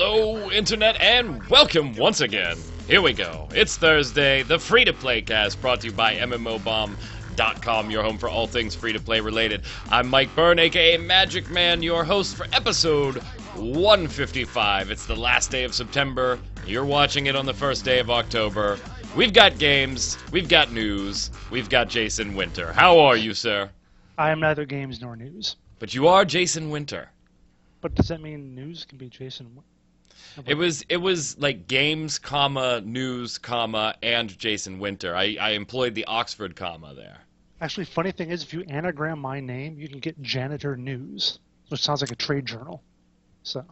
Hello, Internet, and welcome once again. Here we go. It's Thursday, the free-to-play cast brought to you by MMOBomb.com, your home for all things free-to-play related. I'm Mike Byrne, a.k.a. Magic Man, your host for episode 155. It's the last day of September. You're watching it on the first day of October. We've got games, we've got news, we've got Jason Winter. How are you, sir? I am neither games nor news. But you are Jason Winter. But does that mean news can be Jason? It was like games, comma, news, comma, and Jason Winter. I employed the Oxford comma there. Actually, funny thing is, if you anagram my name, you can get Janitor News, which sounds like a trade journal. So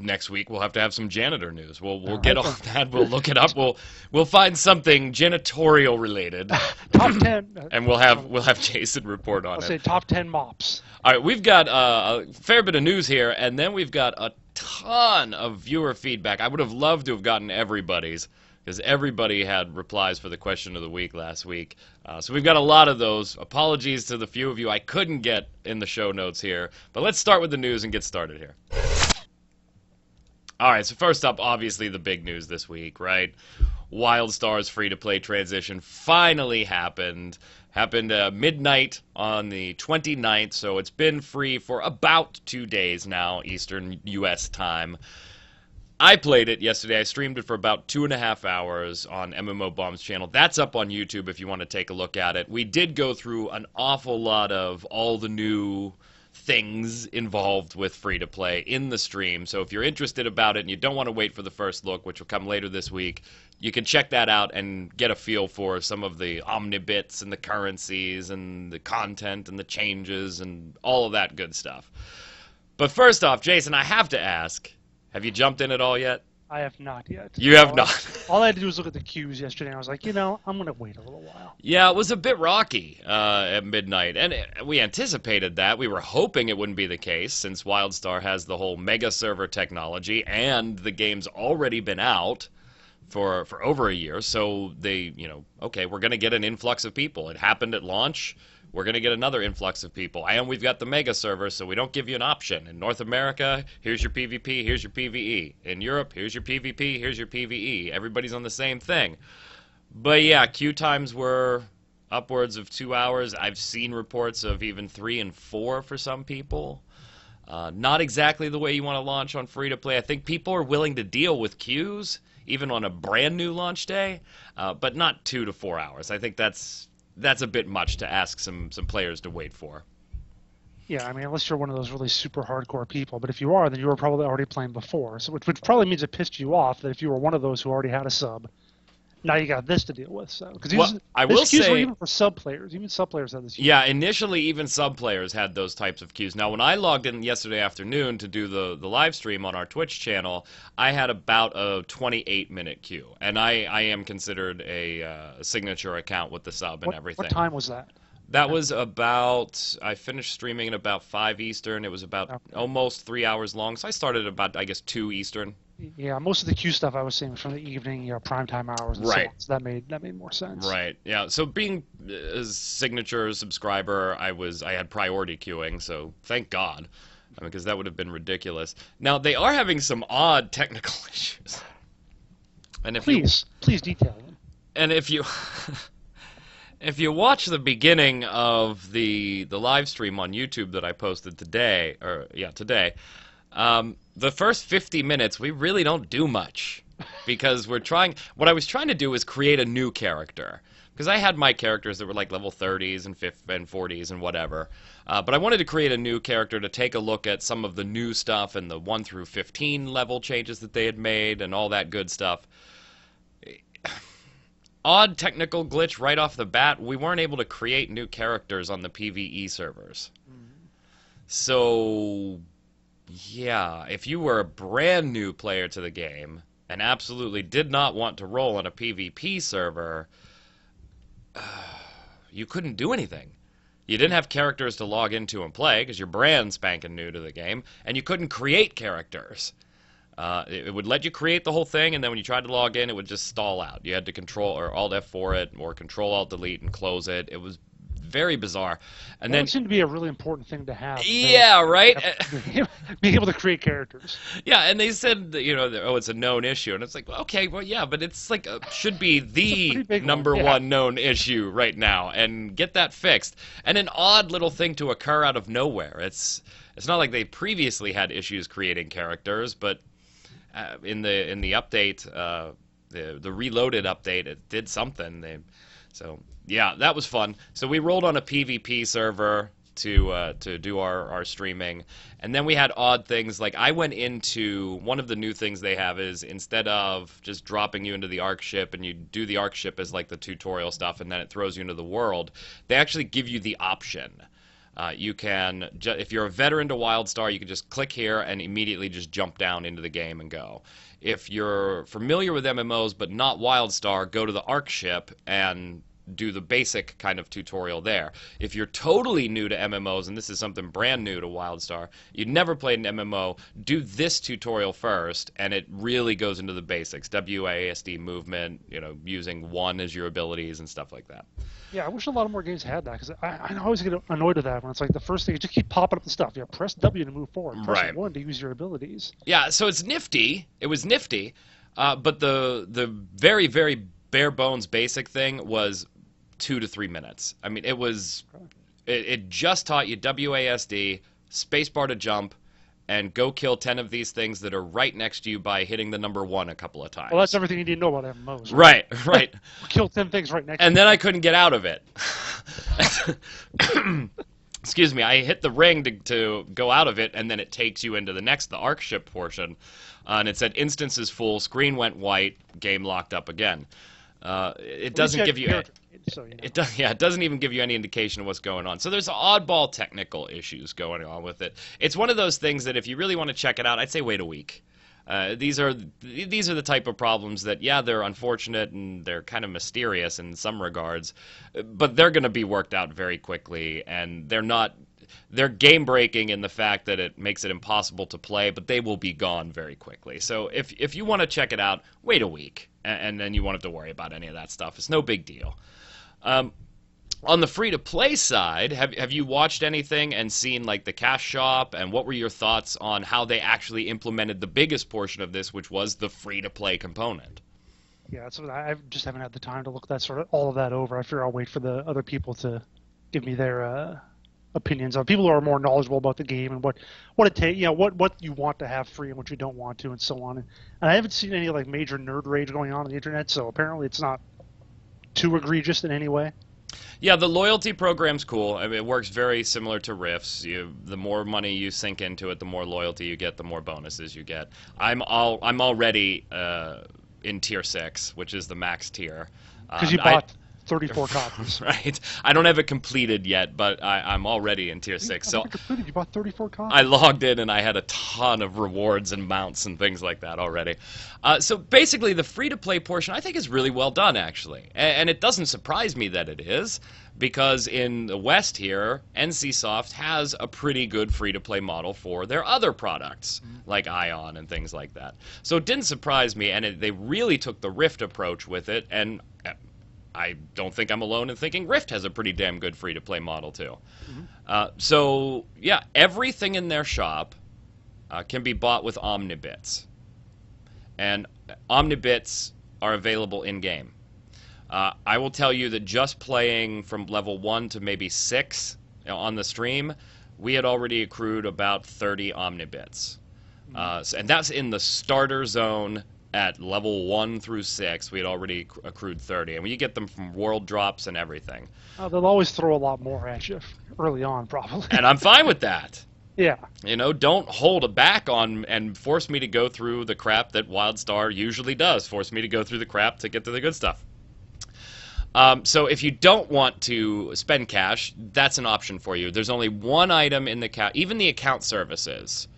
next week we'll have to have some janitor news. We'll get all that. We'll look it up. We'll find something janitorial related. Top 10. And we'll have Jason report on it. I'll say top 10 mops. All right, we've got a fair bit of news here, and then we've got a ton of viewer feedback. I would have loved to have gotten everybody's, because everybody had replies for the question of the week last week. So we've got a lot of those. Apologies to the few of you I couldn't get in the show notes here. But let's start with the news and get started here. All right, so first up, obviously the big news this week, right? WildStar's free-to-play transition finally happened. Happened midnight on the 29th, so it's been free for about 2 days now, Eastern U.S. time. I played it yesterday. I streamed it for about 2.5 hours on MMO Bomb's channel. That's up on YouTube if you want to take a look at it. We did go through an awful lot of all the new things involved with free-to-play in the stream, so if you're interested about it and you don't want to wait for the first look, which will come later this week, you can check that out and get a feel for some of the OmniBits and the currencies and the content and the changes and all of that good stuff. But first off, Jason, I have to ask, have you jumped in at all yet? I have not yet. You have not. All I had to do was look at the queues yesterday, and I was like, you know, I'm going to wait a little while. Yeah, it was a bit rocky at midnight, and we anticipated that. We were hoping it wouldn't be the case, since WildStar has the whole mega server technology, and the game's already been out for over a year, so they, you know, okay, we're going to get an influx of people. It happened at launch. We're going to get another influx of people. And we've got the mega server, so we don't give you an option. In North America, here's your PvP, here's your PvE. In Europe, here's your PvP, here's your PvE. Everybody's on the same thing. But yeah, queue times were upwards of 2 hours. I've seen reports of even 3 and 4 for some people. Not exactly the way you want to launch on free-to-play. I think people are willing to deal with queues, even on a brand new launch day, but not 2 to 4 hours. I think that's a bit much to ask some players to wait for. Yeah, I mean, unless you're one of those really super hardcore people. But if you are, then you were probably already playing before, so which probably means it pissed you off that if you were one of those who already had a sub, now you got this to deal with. So, because even for sub players, even sub players had this. Yeah, initially even sub players had those types of queues. Now, when I logged in yesterday afternoon to do the live stream on our Twitch channel, I had about a 28-minute queue, and I am considered a signature account with the sub and everything. What time was that? That was about, I finished streaming at about 5 Eastern. It was about almost 3 hours long, so I started about, I guess, 2 Eastern. Yeah, most of the queue stuff I was seeing was from the evening, you know, primetime hours and right. So on, so that made more sense. Right, yeah. So being a signature subscriber, I had priority queuing, so thank God, because that would have been ridiculous. Now, they are having some odd technical issues. And if please detail them. And if you... If you watch the beginning of the live stream on YouTube that I posted today, the first 50 minutes we really don't do much because we're trying. What I was trying to do was create a new character, because I had my characters that were like level 30s and 40s and whatever, but I wanted to create a new character to take a look at some of the new stuff and the 1 through 15 level changes that they had made and all that good stuff. Odd technical glitch right off the bat. We weren't able to create new characters on the PvE servers. Mm-hmm. So, yeah, if you were a brand new player to the game and absolutely did not want to roll on a PvP server, you couldn't do anything. You didn't have characters to log into and play because you're brand spanking new to the game, and you couldn't create characters. It would let you create the whole thing, and then when you tried to log in, it would just stall out. You had to Control or Alt F4 it, or Control Alt Delete and close it. It was very bizarre. And well, then it seemed to be a really important thing to have. Yeah, right? Being able to create characters. Yeah, and they said, that, you know, that, oh, it's a known issue. And it's like, okay, well, yeah, but it's like, should be the number one known issue right now. And get that fixed. And an odd little thing to occur out of nowhere. It's not like they previously had issues creating characters, but in the update, the reloaded update, it did something. So yeah, that was fun. So we rolled on a PvP server to do our streaming, and then we had odd things. Like I went into one of the new things they have is instead of just dropping you into the Arc ship and you do the Arc ship as like the tutorial stuff, and then it throws you into the world, they actually give you the option. You can, if you're a veteran to WildStar, you can just click here and immediately just jump down into the game and go. If you're familiar with MMOs but not WildStar, go to the Arc ship and do the basic kind of tutorial there. If you're totally new to MMOs, and this is something brand new to WildStar, you've never played an MMO, do this tutorial first, and it really goes into the basics. WASD movement, you know, using one as your abilities and stuff like that. Yeah, I wish a lot more games had that, because I always get annoyed at that when it's like the first thing, you just keep popping up the stuff. Yeah, press W to move forward, press right. 1 to use your abilities. Yeah, so it's nifty. It was nifty, but the very, very bare bones basic thing was 2 to 3 minutes. I mean, it just taught you WASD, spacebar to jump, and go kill 10 of these things that are right next to you by hitting the number 1 a couple of times. Well, that's everything you need to know about MMOs. Right, right. Kill 10 things right next to you. And then I couldn't get out of it. Excuse me, I hit the ring to go out of it, and then it takes you into the Arc ship portion. And it said, instance is full, screen went white, game locked up again. It doesn't give you... So, you know. It doesn't even give you any indication of what's going on. So there's oddball technical issues going on with it. It's one of those things that if you really want to check it out, I'd say wait a week. These are the type of problems that, yeah, they're unfortunate and they're kind of mysterious in some regards, but they're going to be worked out very quickly, and they're game breaking in the fact that it makes it impossible to play, but they will be gone very quickly. So if you want to check it out, wait a week, and then you won't have to worry about any of that stuff. It's no big deal. On the free-to-play side, have you watched anything and seen like the cash shop, and what were your thoughts on how they actually implemented the biggest portion of this, which was the free-to-play component? Yeah, so I just haven't had the time to look that all of that over. I figure I'll wait for the other people to give me their opinions on, people who are more knowledgeable about the game and what it takes, you know, what you want to have free and what you don't want to, and so on. And I haven't seen any like major nerd rage going on the internet, so apparently it's not too egregious in any way. Yeah, the loyalty program's cool. I mean, it works very similar to Rifts. The more money you sink into it, the more loyalty you get, the more bonuses you get. I'm already in tier 6, which is the max tier. Because you bought 34 copies. Right. I don't have it completed yet, but I'm already in tier 6. So you bought 34 copies. I logged in and I had a ton of rewards and mounts and things like that already. So basically the free-to-play portion I think is really well done, actually. And it doesn't surprise me that it is, because in the West here, NCSoft has a pretty good free-to-play model for their other products, like Ion and things like that. So it didn't surprise me, and they really took the Rift approach with it, and I don't think I'm alone in thinking Rift has a pretty damn good free-to-play model, too. Mm-hmm. So, yeah, everything in their shop can be bought with OmniBits. And OmniBits are available in-game. I will tell you that just playing from level 1 to maybe 6 on the stream, we had already accrued about 30 OmniBits. Mm-hmm. And that's in the starter zone. At level 1 through 6, we had already accrued 30. And you get them from world drops and everything. They'll always throw a lot more at you early on, probably. And I'm fine with that. Yeah. You know, don't hold back on and force me to go through the crap that WildStar usually does. Force me to go through the crap to get to the good stuff. So if you don't want to spend cash, that's an option for you. There's only one item in the account, even the account services.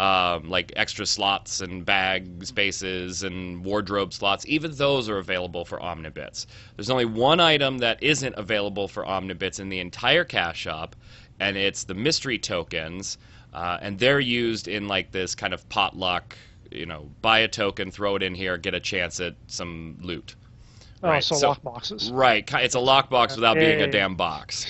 Like extra slots and bag spaces and wardrobe slots, even those are available for OmniBits. There's only one item that isn't available for OmniBits in the entire cash shop, and it's the mystery tokens, and they're used in like this kind of potluck, you know, buy a token, throw it in here, get a chance at some loot. Oh, right? So lockboxes. Right. It's a lockbox without being a damn box.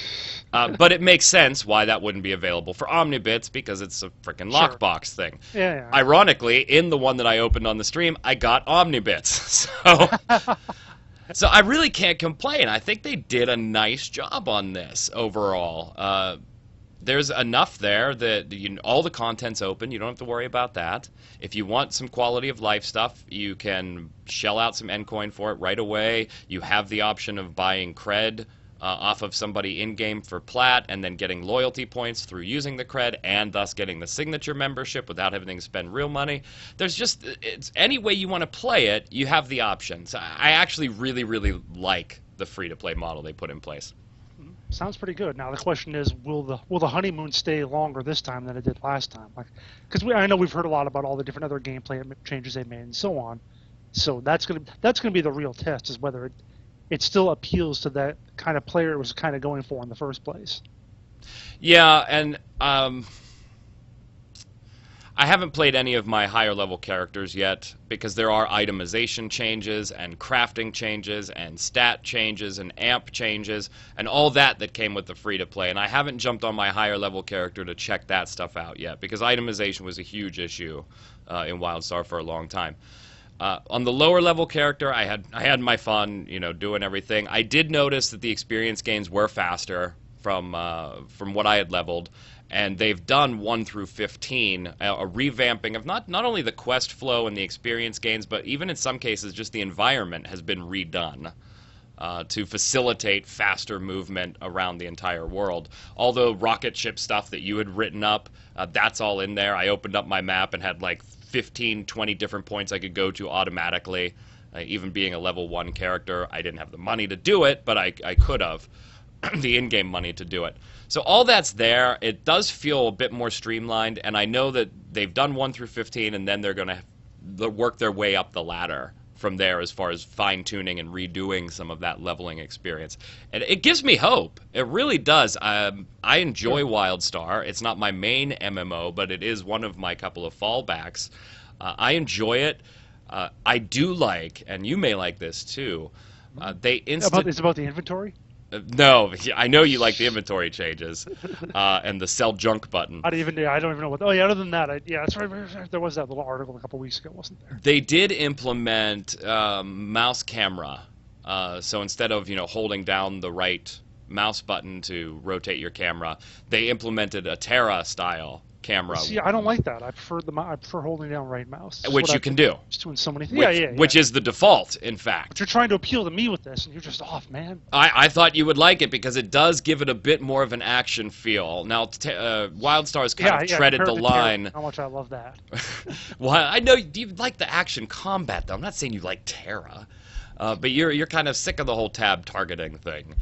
But it makes sense why that wouldn't be available for OmniBits, because it's a freaking lockbox thing. Yeah, yeah. Ironically, in the one that I opened on the stream, I got OmniBits. So, so I really can't complain. I think they did a nice job on this overall. There's enough there that all the content's open. You don't have to worry about that. If you want some quality of life stuff, you can shell out some endcoin for it right away. You have the option of buying cred off of somebody in-game for plat, and then getting loyalty points through using the cred, and thus getting the signature membership without having to spend real money. There's just, it's any way you want to play it, you have the options. So I actually really, really like the free-to-play model they put in place. Sounds pretty good. Now the question is, will the honeymoon stay longer this time than it did last time? Like, because I know we've heard a lot about all the different other gameplay changes they made and so on. So that's gonna be the real test, is whether it still appeals to that kind of player it was kind of going for in the first place. Yeah, and I haven't played any of my higher level characters yet, because there are itemization changes and crafting changes and stat changes and amp changes and all that came with the free-to-play, and I haven't jumped on my higher level character to check that stuff out yet, because itemization was a huge issue in WildStar for a long time. On the lower level character, I had my fun, doing everything. I did notice that the experience gains were faster from what I had leveled, and they've done 1 through 15, a revamping of not only the quest flow and the experience gains, but even in some cases just the environment has been redone to facilitate faster movement around the entire world. All the rocket ship stuff that you had written up, that's all in there. I opened up my map and had like 15, 20 different points I could go to automatically. Even being a level 1 character, I didn't have the money to do it, but I could have. The in-game money to do it. So all that's there. It does feel a bit more streamlined, and I know that they've done 1 through 15, and then they're going to work their way up the ladder from there as far as fine-tuning and redoing some of that leveling experience. And it gives me hope. It really does. I enjoy WildStar. It's not my main MMO, but it is one of my couple of fallbacks. I enjoy it. I do like, and you may like this too, it's about the inventory? No, I know you like the inventory changes and the sell junk button. I don't even know what. Oh yeah, other than that, that's right. There was that little article a couple weeks ago, wasn't there? They did implement mouse camera, so instead of holding down the right mouse button to rotate your camera, they implemented a TERA style camera. See, I don't like that. I prefer holding down right mouse, which you can do. Just doing so many things. Which is the default, in fact. But you're trying to appeal to me with this, and you're just off, man. I thought you would like it because it does give it a bit more of an action feel. Now, WildStar's kind of treaded the line. How much I love that. Well, I know you like the action combat, though. I'm not saying you like Terra, but you're kind of sick of the whole tab targeting thing.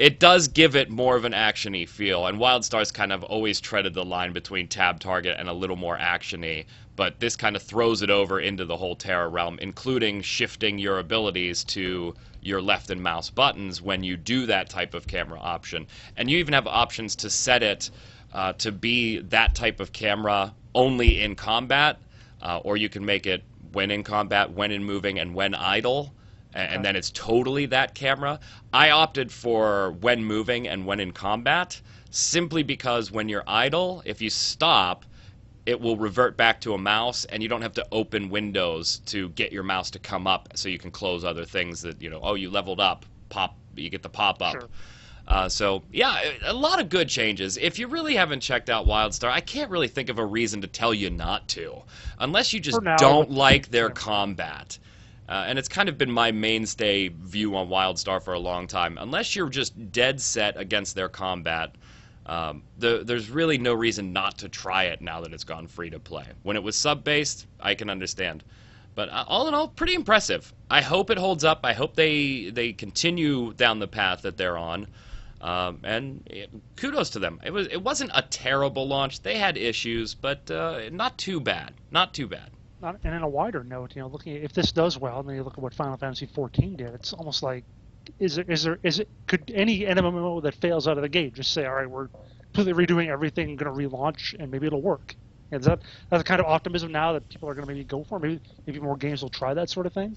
It does give it more of an action-y feel, and WildStar's kind of always treaded the line between tab target and a little more action-y, but this kind of throws it over into the whole Terra realm, including shifting your abilities to your left and mouse buttons when you do that type of camera option. And you even have options to set it to be that type of camera only in combat, or you can make it when in combat, when in moving, and when idle. And then it's totally that camera. I opted for when moving and when in combat, simply because when you're idle, if you stop, it will revert back to a mouse, and you don't have to open windows to get your mouse to come up, so you can close other things that, oh, you leveled up, pop, you get the pop-up. Sure. So, yeah, a lot of good changes. If you really haven't checked out WildStar, I can't really think of a reason to tell you not to, unless you just don't like their combat. And it's kind of been my mainstay view on WildStar for a long time. Unless you're just dead set against their combat, there's really no reason not to try it now that it's gone free to play. When it was sub-based, I can understand. But all in all, pretty impressive. I hope it holds up. I hope they continue down the path that they're on. Kudos to them. It wasn't a terrible launch. They had issues, but not too bad. Not too bad. And in a wider note, looking at, if this does well, and then you look at what Final Fantasy XIV did, it's almost like, could any MMO that fails out of the gate just say, all right, we're completely redoing everything, going to relaunch, and maybe it'll work? And that's the kind of optimism now that people are going to maybe go for. Maybe more games will try that sort of thing.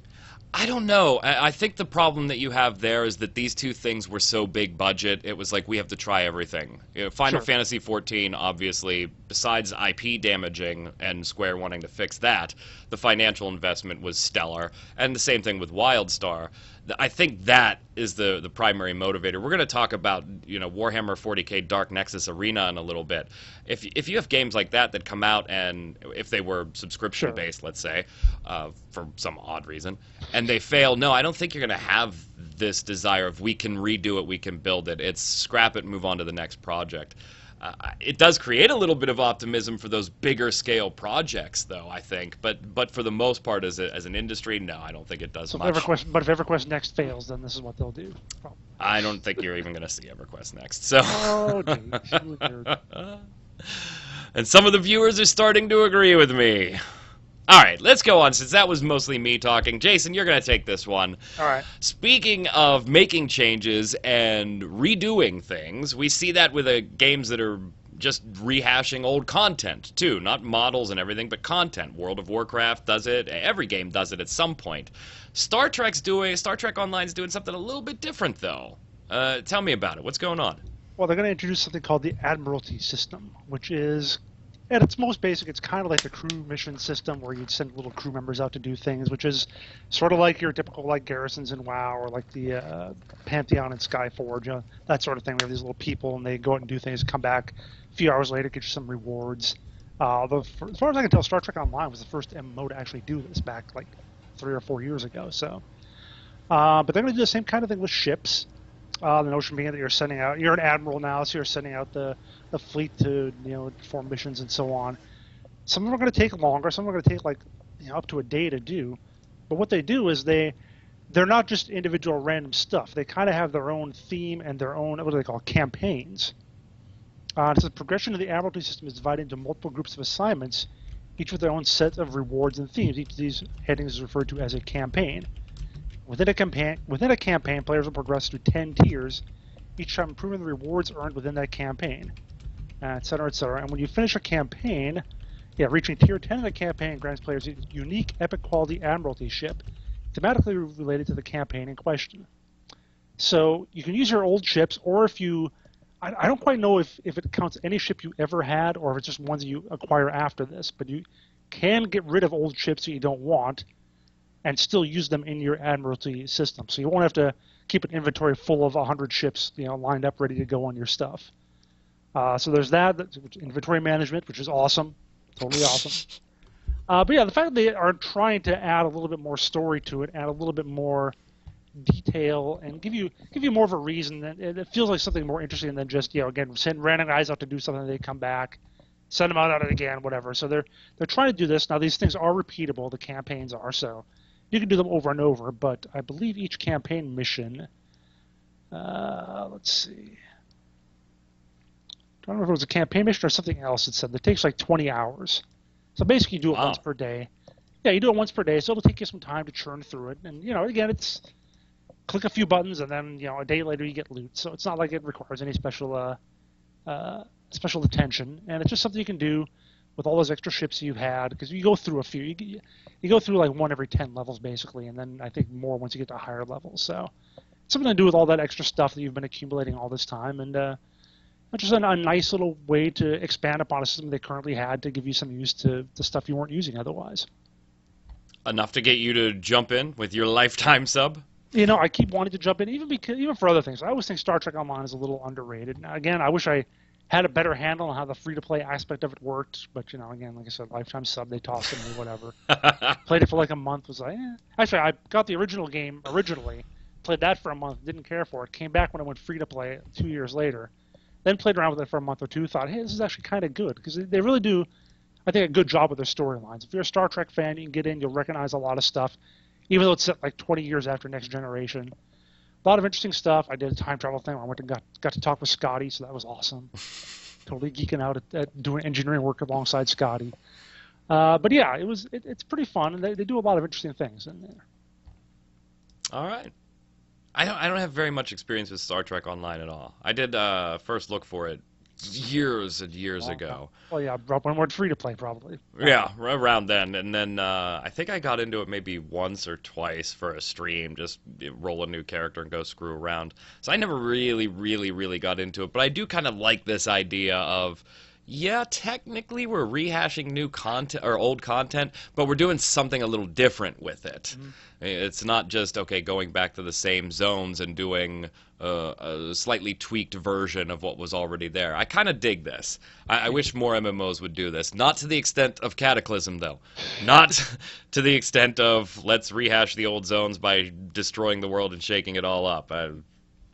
I don't know. I think the problem that you have there is that these two things were so big budget. It was like, we have to try everything. You know, Final Fantasy XIV, obviously, besides IP damaging and Square wanting to fix that, the financial investment was stellar. And the same thing with WildStar. I think that is the primary motivator. We're going to talk about, you know, Warhammer 40K Dark Nexus Arena in a little bit. If you have games like that that come out, and if they were subscription based, let's say, for some odd reason, and they fail, no, I don't think you're going to have this desire of, we can redo it, we can build it. It's scrap it, move on to the next project. It does create a little bit of optimism for those bigger scale projects, though, I think. But for the most part, as an industry, no, I don't think it does much. But if EverQuest Next fails, then this is what they'll do. Probably. I don't think you're even going to see EverQuest Next. So. Oh, geez. And some of the viewers are starting to agree with me. All right, let's go on, since that was mostly me talking. Jason, you're going to take this one. All right. Speaking of making changes and redoing things, we see that with games that are just rehashing old content, too. Not models and everything, but content. World of Warcraft does it. Every game does it at some point. Star Trek Online's doing something a little bit different, though. Tell me about it. What's going on? Well, they're going to introduce something called the Admiralty System, which is... At its most basic, it's kind of like the crew mission system where you'd send little crew members out to do things, which is sort of like your typical like garrisons in WoW or like the Pantheon and Skyforge, that sort of thing. We have these little people, and they go out and do things, come back a few hours later, get you some rewards. Although, as far as I can tell, Star Trek Online was the first MMO to actually do this back like 3 or 4 years ago. So, but they're going to do the same kind of thing with ships. The notion being that you're sending out, you're an admiral now, so you're sending out the fleet to, you know, perform missions and so on. Some of them are going to take longer, some are going to take like, you know, up to a day to do. But what they do is they're not just individual random stuff. They kind of have their own theme and their own, what do they call, campaigns. So the progression of the Admiralty System is divided into multiple groups of assignments, each with their own set of rewards and themes. Each of these headings is referred to as a campaign. Within a campaign, players will progress through 10 tiers, each time improving the rewards earned within that campaign, et cetera, et cetera. And when you finish a campaign, reaching tier 10 of the campaign grants players a unique epic-quality admiralty ship, thematically related to the campaign in question. So you can use your old ships, or if you... I don't quite know if it counts any ship you ever had, or if it's just ones you acquire after this, but you can get rid of old ships that you don't want, and still use them in your Admiralty System. So you won't have to keep an inventory full of 100 ships, you know, lined up, ready to go on your stuff. So there's that inventory management, which is awesome, totally awesome. But yeah, the fact that they are trying to add a little bit more story to it, add a little bit more detail, and give you more of a reason, that it feels like something more interesting than just, you know, again, send random guys out to do something, they come back, send them out at it again, whatever. So they're trying to do this. Now these things are repeatable, the campaigns are, so. You can do them over and over, but I believe each campaign mission, let's see, I don't know if it was a campaign mission or something else it said, that takes like 20 hours. So basically you do it once per day. Yeah, you do it once per day, so it'll take you some time to churn through it. And, you know, again, it's click a few buttons and then, you know, a day later you get loot. So it's not like it requires any special, special attention. And it's just something you can do with all those extra ships you had, because you go through a few. You go through like one every 10 levels, basically, and then I think more once you get to higher levels. So it's something to do with all that extra stuff that you've been accumulating all this time, and just a nice little way to expand upon a system they currently had to give you some use to the stuff you weren't using otherwise. Enough to get you to jump in with your lifetime sub? You know, I keep wanting to jump in, even for other things. I always think Star Trek Online is a little underrated. Now, again, I wish I had a better handle on how the free-to-play aspect of it worked, but, you know, again, like I said, lifetime sub, they tossed it me, whatever. Played it for like a month, was like, eh. Actually, I got the original game originally, played that for a month, didn't care for it, came back when I went free-to-play 2 years later, then played around with it for a month or two, thought, hey, this is actually kind of good, because they really do, I think, a good job with their storylines. If you're a Star Trek fan, you can get in, you'll recognize a lot of stuff, even though it's set like 20 years after Next Generation. A lot of interesting stuff. I did a time travel thing where I went and got to talk with Scotty, so that was awesome. Totally geeking out at doing engineering work alongside Scotty. But yeah, it's pretty fun, and they do a lot of interesting things in there. All right. I don't have very much experience with Star Trek Online at all. I did first look for it years and years ago. Well, yeah, when we're free to play, probably. Yeah, around then. And then I think I got into it maybe once or twice for a stream, just roll a new character and go screw around. So I never really got into it. But I do kind of like this idea of, yeah, technically we're rehashing new content or old content, but we're doing something a little different with it. Mm-hmm. It's not just, okay, going back to the same zones and doing a slightly tweaked version of what was already there. I kind of dig this. I wish more MMOs would do this. Not to the extent of Cataclysm, though. Not to the extent of let's rehash the old zones by destroying the world and shaking it all up.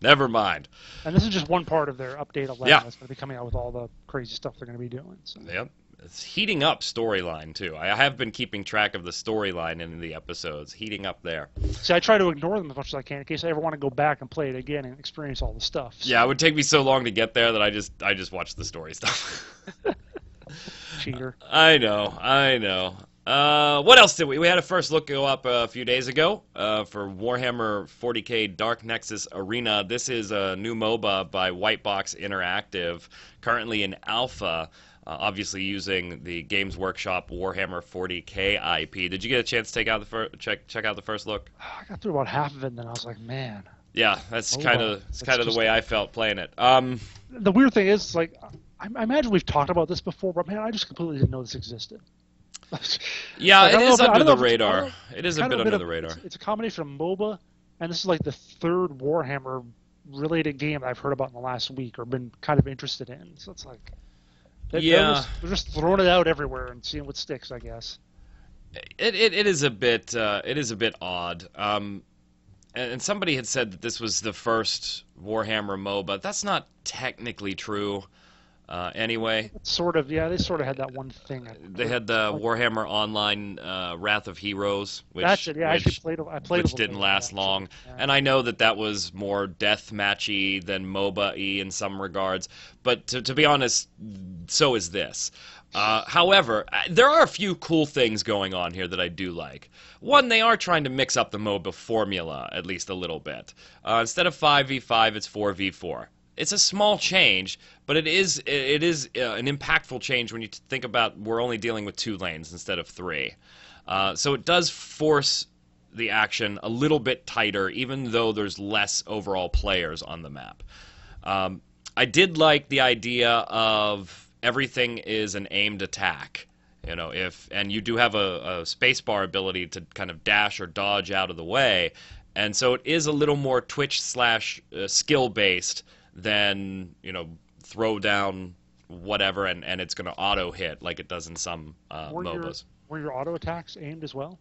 Never mind. And this is just one part of their update 11 that's going to be coming out with all the crazy stuff they're going to be doing. So. Yep. It's heating up storyline, too. I have been keeping track of the storyline in the episodes. Heating up there. See, I try to ignore them as much as I can in case I ever want to go back and play it again and experience all the stuff. So. Yeah, it would take me so long to get there that I just watch the story stuff. Cheater. I know. What else did we had a first look go up a few days ago for Warhammer 40K Dark Nexus Arena. This is a new MOBA by Whitebox Interactive, currently in alpha, obviously using the Games Workshop Warhammer 40K IP. Did you get a chance to check out the first look? I got through about half of it and then I was like, man. Yeah, that's kind of the way I felt playing it. The weird thing is, like, I imagine we've talked about this before, but man, I just completely didn't know this existed. Yeah, like, it is under the radar. It is a bit under the radar. It's a combination of MOBA, and this is like the third Warhammer-related game that I've heard about in the last week or been kind of interested in. So it's like, they're just throwing it out everywhere and seeing what sticks, I guess. It is a bit odd. And somebody had said that this was the first Warhammer MOBA. That's not technically true. Anyway, they sort of had that one thing. They had the Warhammer Online Wrath of Heroes, which that's it. Yeah, I played, which didn't last long. Yeah. And I know that was more deathmatchy than MOBA-y in some regards. But to be honest, so is this. However, there are a few cool things going on here that I do like. One, they are trying to mix up the MOBA formula at least a little bit. Instead of 5v5, it's 4v4. It's a small change, but it is an impactful change when you think about we're only dealing with 2 lanes instead of 3. So it does force the action a little bit tighter, even though there's less overall players on the map. I did like the idea of everything is an aimed attack. You know, and you do have a spacebar ability to kind of dash or dodge out of the way, and so it is a little more Twitch/ skill based. Then, you know, throw down whatever and it's going to auto hit like it does in some MOBAs. Were your auto attacks aimed as well?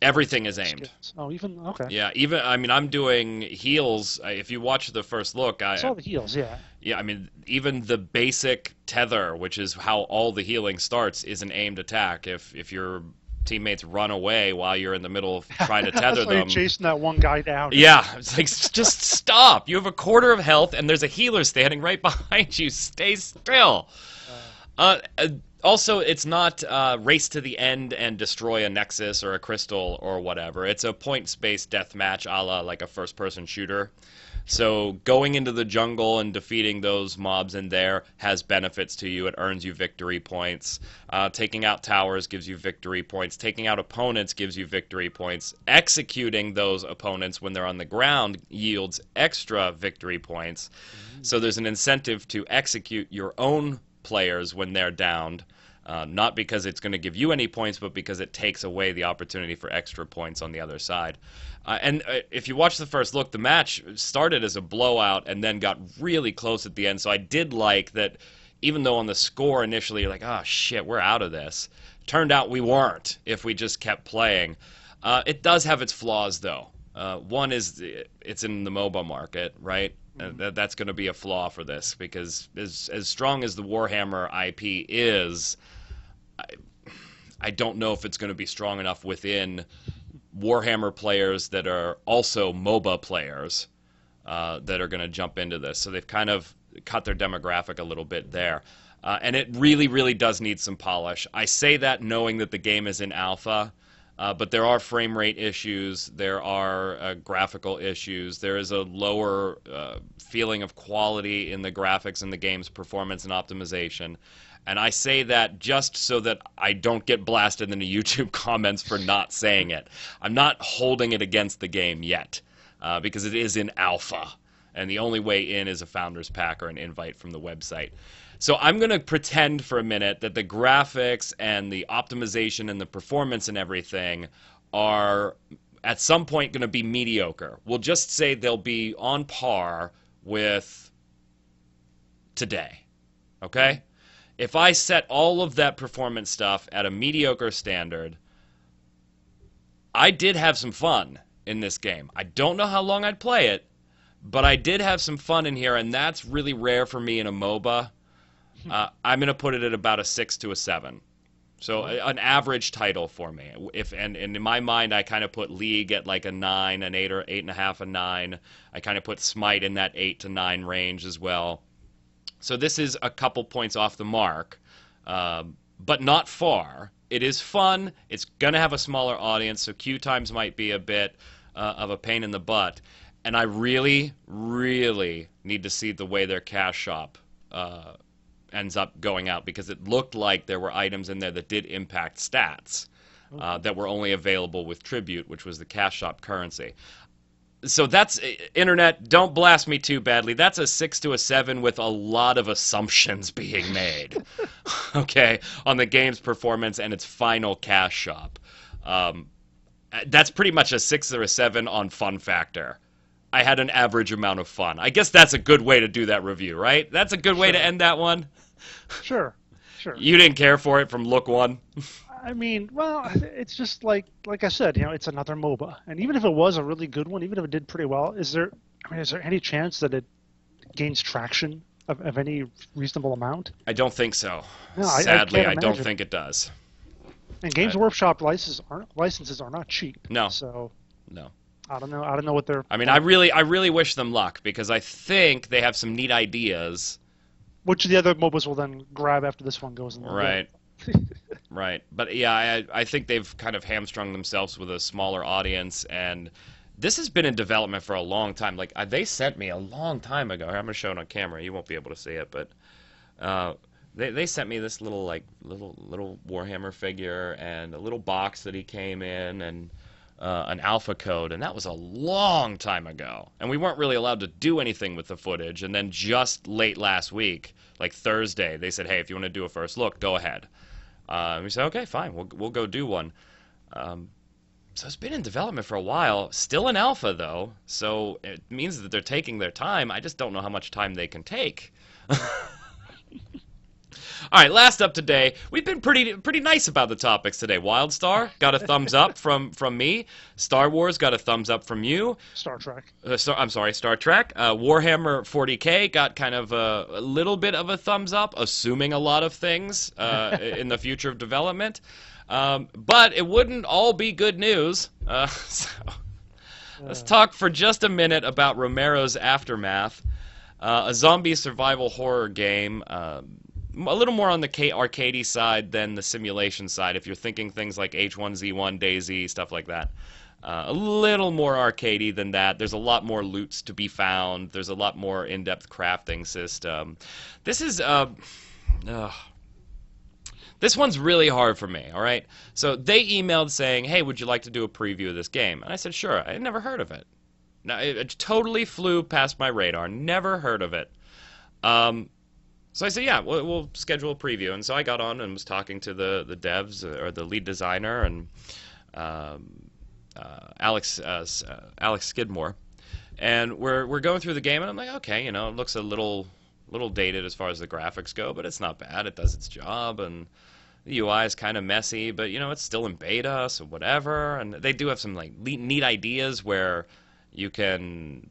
Everything is aimed. Oh, even okay. Yeah, even I'm doing heals. If you watch the first look, I saw the heals. Yeah. Yeah, even the basic tether, which is how all the healing starts, is an aimed attack. If you're teammates run away while you're in the middle of trying to tether them. You're chasing that one guy down. Yeah, it's like, just stop. You have a quarter of health, and there's a healer standing right behind you. Stay still. Also, it's not race to the end and destroy a nexus or a crystal or whatever. It's a points-based deathmatch, a la like a first-person shooter. So going into the jungle and defeating those mobs in there has benefits to you. It earns you victory points. Taking out towers gives you victory points. Taking out opponents gives you victory points. Executing those opponents when they're on the ground yields extra victory points. Mm-hmm. So there's an incentive to execute your own players when they're downed. Not because it's going to give you any points, but because it takes away the opportunity for extra points on the other side. And if you watch the first look, the match started as a blowout and then got really close at the end. So I did like that, even though on the score initially you're like, oh, shit, we're out of this. Turned out we weren't if we just kept playing. It does have its flaws, though. One is it's in the MOBA market, right? That's going to be a flaw for this because as strong as the Warhammer IP is, I don't know if it's going to be strong enough within Warhammer players that are also MOBA players that are going to jump into this. So they've kind of cut their demographic a little bit there. And it really, really does need some polish. I say that knowing that the game is in alpha. But there are frame rate issues, there are graphical issues, there is a lower feeling of quality in the graphics and the game's performance and optimization. And I say that just so that I don't get blasted in the YouTube comments for not saying it. I'm not holding it against the game yet, because it is in alpha. And the only way in is a Founders Pack or an invite from the website. So I'm going to pretend for a minute that the graphics and the optimization and the performance and everything are at some point going to be mediocre. We'll just say they'll be on par with today, okay? If I set all of that performance stuff at a mediocre standard, I did have some fun in this game. I don't know how long I'd play it, but I did have some fun in here, and that's really rare for me in a MOBA. I'm going to put it at about a 6 to a 7. So an average title for me. And in my mind, I kind of put League at like a 9, an 8 or 8.5, a 9. I kind of put Smite in that 8 to 9 range as well. So this is a couple points off the mark, but not far. It is fun. It's going to have a smaller audience, so queue times might be a bit of a pain in the butt. And I really, really need to see the way their cash shop ends up going out, because it looked like there were items in there that did impact stats that were only available with Tribute, which was the cash shop currency. So that's, Internet, don't blast me too badly. That's a 6 to a 7 with a lot of assumptions being made, okay, on the game's performance and its final cash shop. That's pretty much a 6 or a 7 on fun factor. I had an average amount of fun. I guess that's a good way to do that review, right? That's a good way to end that one? Sure. You didn't care for it from look one? I mean, well, it's just like I said, you know, it's another MOBA. And even if it was a really good one, even if it did pretty well, is there any chance that it gains traction of any reasonable amount? I don't think so. No, sadly, I don't think it does. And Games Workshop licenses are not cheap. No. So no. I don't know what they're. I mean, I really wish them luck, because I think they have some neat ideas, which the other MOBAs will then grab after this one goes in the right. Right. But yeah, I think they've kind of hamstrung themselves with a smaller audience, and this has been in development for a long time. Like, they sent me a long time ago. I'm going to show it on camera. You won't be able to see it, but they sent me this little Warhammer figure and a little box that he came in, and an alpha code, and that was a long time ago. And we weren't really allowed to do anything with the footage, and then just late last week, like Thursday, they said, hey, if you want to do a first look, go ahead. And we said, okay, fine, we'll go do one. So it's been in development for a while, still in alpha though, so it means that they're taking their time. I just don't know how much time they can take. All right, last up today, we've been pretty nice about the topics today. WildStar got a thumbs up from me. Star Wars got a thumbs up from you. Star Trek. Star Trek. Warhammer 40K got kind of a little bit of a thumbs up, assuming a lot of things in the future of development. But it wouldn't all be good news. So let's talk for just a minute about Romero's Aftermath, a zombie survival horror game. A little more on the arcadey side than the simulation side, if you're thinking things like H1Z1, DayZ, stuff like that. A little more arcadey than that. There's a lot more loots to be found. There's a lot more in-depth crafting system. This is... this one's really hard for me, all right? So they emailed saying, hey, would you like to do a preview of this game? And I said, sure. I had never heard of it. Now, it totally flew past my radar. Never heard of it. So I said, yeah, we'll schedule a preview. And so I got on and was talking to the devs, or the lead designer, and Alex Skidmore. And we're going through the game, and I'm like, okay, you know, it looks a little dated as far as the graphics go, but it's not bad. It does its job, and the UI is kind of messy, but, you know, it's still in beta, so whatever. And they do have some, like, neat ideas where you can...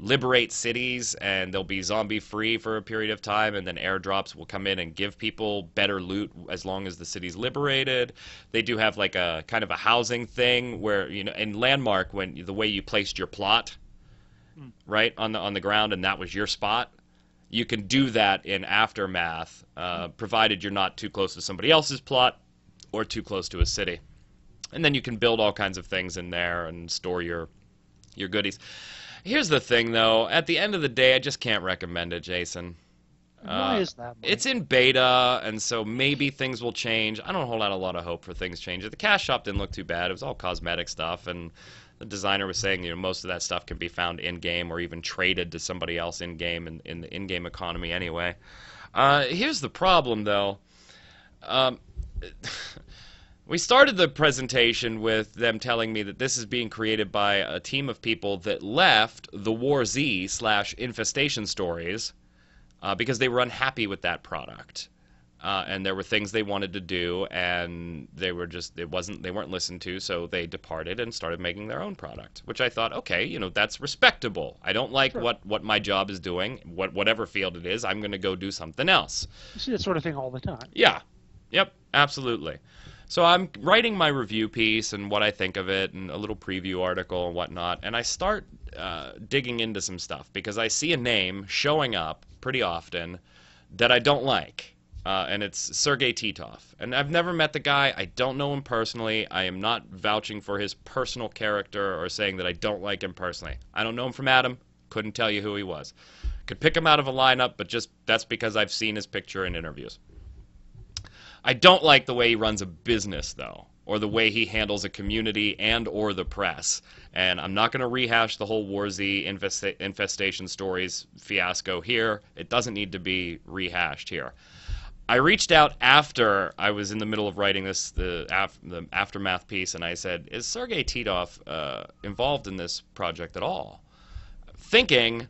liberate cities, and they'll be zombie free for a period of time, and then airdrops will come in and give people better loot as long as the city's liberated. They do have like a kind of a housing thing where, you know, in Landmark, when the way you placed your plot right on the ground, and that was your spot, you can do that in Aftermath, provided you're not too close to somebody else's plot or too close to a city. And then you can build all kinds of things in there and store your goodies. Here's the thing, though. At the end of the day, I just can't recommend it, Jason. Why is that, Mike? It's in beta, and so maybe things will change. I don't hold out a lot of hope for things changing. The cash shop didn't look too bad. It was all cosmetic stuff, and the designer was saying, you know, most of that stuff can be found in-game or even traded to somebody else in-game and in the in-game economy anyway. Here's the problem, though. We started the presentation with them telling me that this is being created by a team of people that left the War Z / Infestation Stories because they were unhappy with that product. And there were things they wanted to do, and they were just they weren't listened to, so they departed and started making their own product, which I thought, okay, you know, that's respectable. I don't like what my job is doing, whatever field it is. I'm going to go do something else. You see that sort of thing all the time. Yeah. Yep. Absolutely. So I'm writing my review piece and what I think of it, and a little preview article and whatnot, and I start digging into some stuff because I see a name showing up pretty often that I don't like. And it's Sergey Titov. And I've never met the guy. I don't know him personally. I am not vouching for his personal character or saying that I don't like him personally. I don't know him from Adam. Couldn't tell you who he was. Could pick him out of a lineup, but just that's because I've seen his picture in interviews. I don't like the way he runs a business, though, or the way he handles a community and or the press. And I'm not going to rehash the whole War Z Infestation Stories fiasco here. It doesn't need to be rehashed here. I reached out after I was in the middle of writing this, the aftermath piece, and I said, is Sergey Titov involved in this project at all? Thinking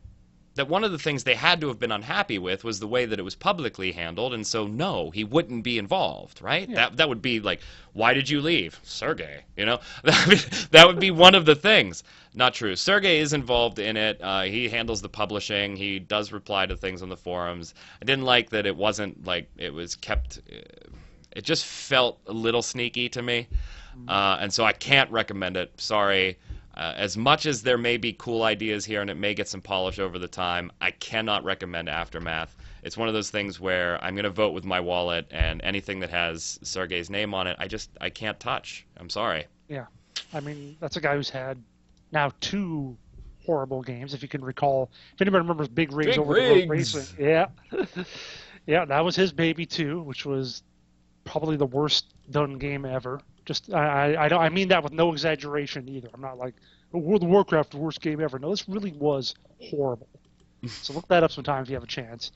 that one of the things they had to have been unhappy with was the way that it was publicly handled, and so no, he wouldn't be involved, right? Yeah. That would be like, why did you leave? Sergey, you know? That would be one of the things. Not true. Sergey is involved in it. He handles the publishing. He does reply to things on the forums. I didn't like that it wasn't like it was kept. It just felt a little sneaky to me, and so I can't recommend it. Sorry. As much as there may be cool ideas here, and it may get some polish over the time, I cannot recommend Aftermath. It's one of those things where I'm going to vote with my wallet, and anything that has Sergey's name on it, I can't touch. I'm sorry. Yeah, I mean, that's a guy who's had now 2 horrible games, if you can recall. If anybody remembers Big Rigs Over the Road Racing. Yeah. Yeah, that was his baby too, which was probably the worst done game ever. Just I mean that with no exaggeration either. I'm not like, oh, World of Warcraft, the worst game ever. No, this really was horrible. So look that up sometime if you have a chance.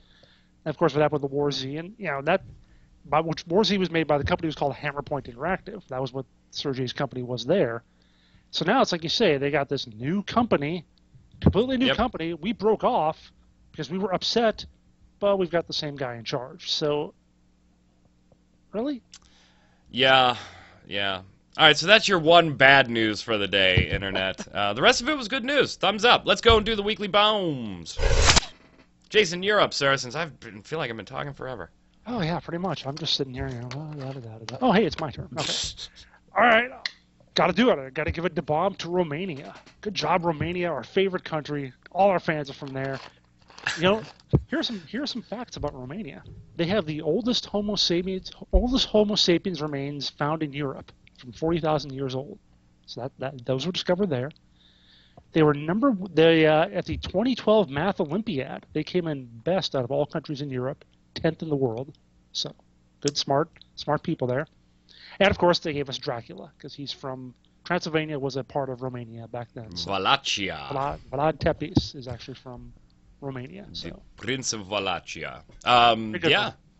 And of course, what happened with the War Z, and you know that which War Z was made by the company was called Hammerpoint Interactive. That was what Sergey's company was there. So now it's like you say, they got this new company, completely new company. We broke off because we were upset, but we've got the same guy in charge. So really? Yeah, yeah. All right, so that's your one bad news for the day, Internet. The rest of it was good news. Thumbs up. Let's go and do the weekly bombs. Jason, you're up, sir, since feel like I've been talking forever. Oh, yeah, pretty much. I'm just sitting here. You know, oh, hey, it's my turn. Okay. All right. Got to do it. I got to give it the bomb to Romania. Good job, Romania, our favorite country. All our fans are from there. You know, here's some facts about Romania. They have the oldest Homo sapiens remains found in Europe, from 40,000 years old. So those were discovered there. They were at the 2012 Math Olympiad. They came in best out of all countries in Europe, 10th in the world. So good, smart people there. And of course, they gave us Dracula because he's from Transylvania, was a part of Romania back then. So Wallachia. Vlad Tepes is actually from Romania. So. The Prince of Wallachia.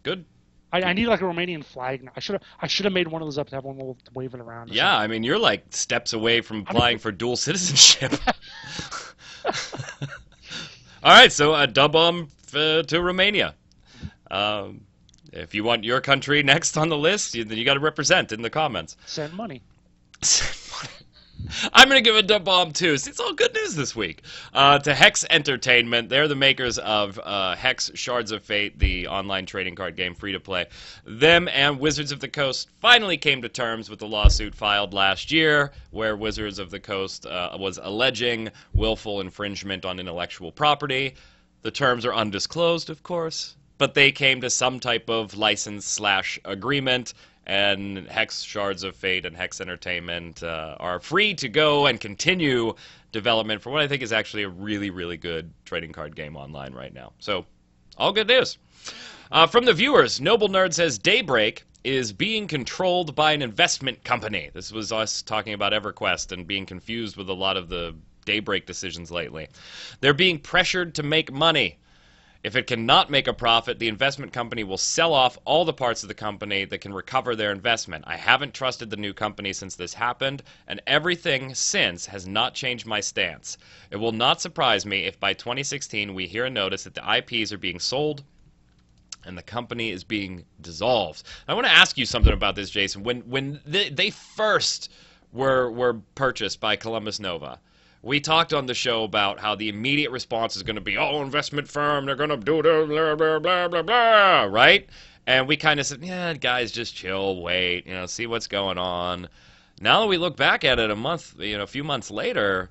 Good. I need like a Romanian flag now. I should have made one of those up to have one little waving around. Yeah, something. I mean, you're like steps away from applying for dual citizenship. All right, so a dub-bomb to Romania. If you want your country next on the list, then you got to represent in the comments. Send money. I'm going to give a dub bomb too. It's all good news this week. To Hex Entertainment. They're the makers of Hex Shards of Fate, the online trading card game, free to play. Them and Wizards of the Coast finally came to terms with the lawsuit filed last year, where Wizards of the Coast was alleging willful infringement on intellectual property. The terms are undisclosed, of course, but they came to some type of license / agreement. and Hex Shards of Fate and Hex Entertainment are free to go and continue development for what I think is actually a really, really good trading card game online right now. So, all good news. From the viewers, Noble Nerd says Daybreak is being controlled by an investment company. This was us talking about EverQuest and being confused with a lot of the Daybreak decisions lately. They're being pressured to make money. If it cannot make a profit, the investment company will sell off all the parts of the company that can recover their investment. I haven't trusted the new company since this happened, and everything since has not changed my stance. It will not surprise me if by 2016 we hear a notice that the IPs are being sold and the company is being dissolved. I want to ask you something about this, Jason. When they first were purchased by Columbus Nova, we talked on the show about how the immediate response is going to be, oh, investment firm, they're going to do blah, blah, blah, blah, blah, right? And we kind of said, yeah, guys, just chill, wait, you know, see what's going on. Now that we look back at it a month, you know, a few months later,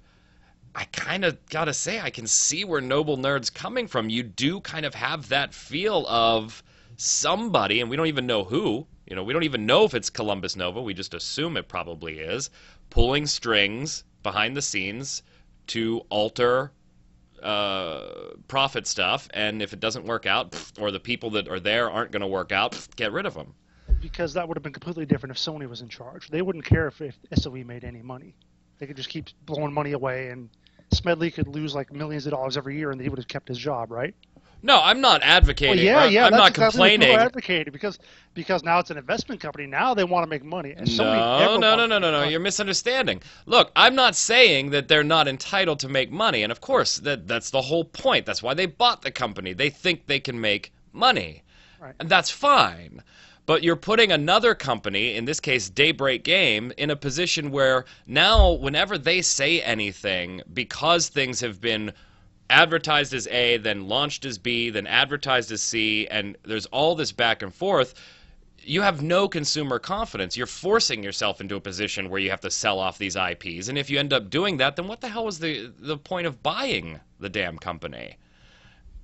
I kind of got to say I can see where Noble Nerd's coming from. You do kind of have that feel of somebody, and we don't even know who, you know, we don't even know if it's Columbus Nova, we just assume it probably is, pulling strings behind the scenes to alter profit stuff, and if it doesn't work out, or the people that are there aren't going to work out, get rid of them. Because that would have been completely different if Sony was in charge. They wouldn't care if SOE made any money. They could just keep blowing money away, and Smedley could lose like millions of dollars every year, and he would have kept his job, right? No, I'm not advocating. Well, yeah, yeah, I'm not complaining. I'm advocating because now it's an investment company. Now they want to make money. And no. You're misunderstanding. Look, I'm not saying that they're not entitled to make money, and of course that's the whole point. That's why they bought the company. They think they can make money, right. And that's fine. But you're putting another company, in this case Daybreak Game, in a position where now whenever they say anything, because things have been advertised as A, then launched as B, then advertised as C, and there's all this back and forth, you have no consumer confidence. You're forcing yourself into a position where you have to sell off these IPs, and if you end up doing that, then what the hell was the point of buying the damn company?